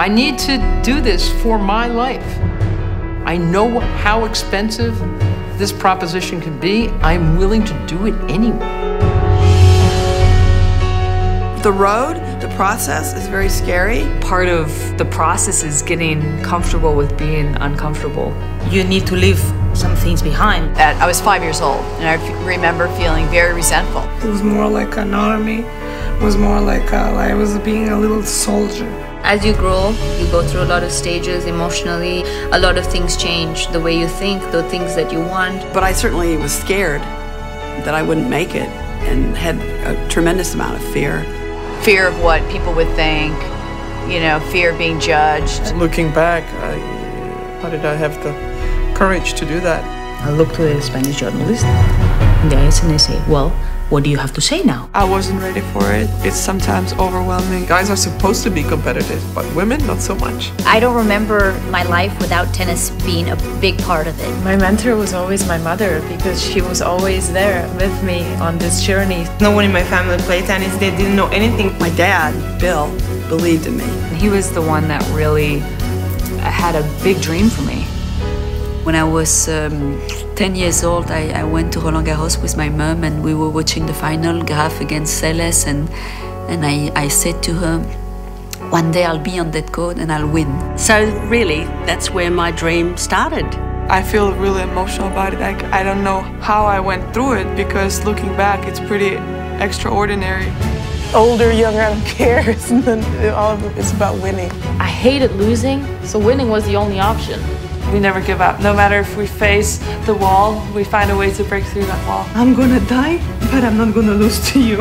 I need to do this for my life. I know how expensive this proposition can be. I'm willing to do it anyway. The road, the process is very scary. Part of the process is getting comfortable with being uncomfortable. You need to leave some things behind. I was 5 years old, and I remember feeling very resentful. It was more like an army. It was more like I was being a little soldier. As you grow, you go through a lot of stages emotionally. A lot of things change, the way you think, the things that you want. But I certainly was scared that I wouldn't make it and had a tremendous amount of fear. Fear of what people would think, you know, fear of being judged. Looking back, how did I have the courage to do that? I looked to a Spanish journalist in the eyes and I say, well, what do you have to say now? I wasn't ready for it. It's sometimes overwhelming. Guys are supposed to be competitive, but women, not so much. I don't remember my life without tennis being a big part of it. My mentor was always my mother because she was always there with me on this journey. No one in my family played tennis. They didn't know anything. My dad, Bill, believed in me. He was the one that really had a big dream for me. When I was 10 years old, I went to Roland Garros with my mom, and we were watching the final, Graf against Seles, and I said to her, one day I'll be on that court and I'll win. So really, that's where my dream started. I feel really emotional about it. I don't know how I went through it, because looking back, it's pretty extraordinary. Older, younger, I don't care. It's about winning. I hated losing, so winning was the only option. We never give up. No matter if we face the wall, we find a way to break through that wall. I'm gonna die, but I'm not gonna lose to you.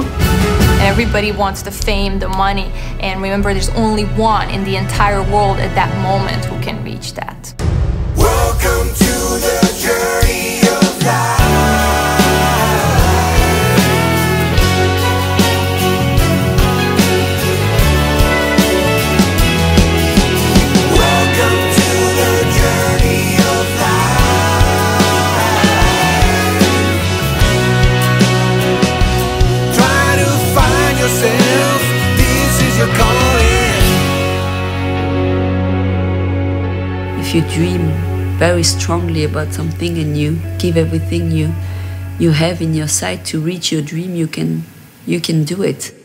Everybody wants the fame, the money, and remember, there's only one in the entire world at that moment who can reach that. Welcome to the journey of life. If you dream very strongly about something and you give everything you have in your sight to reach your dream, you can do it.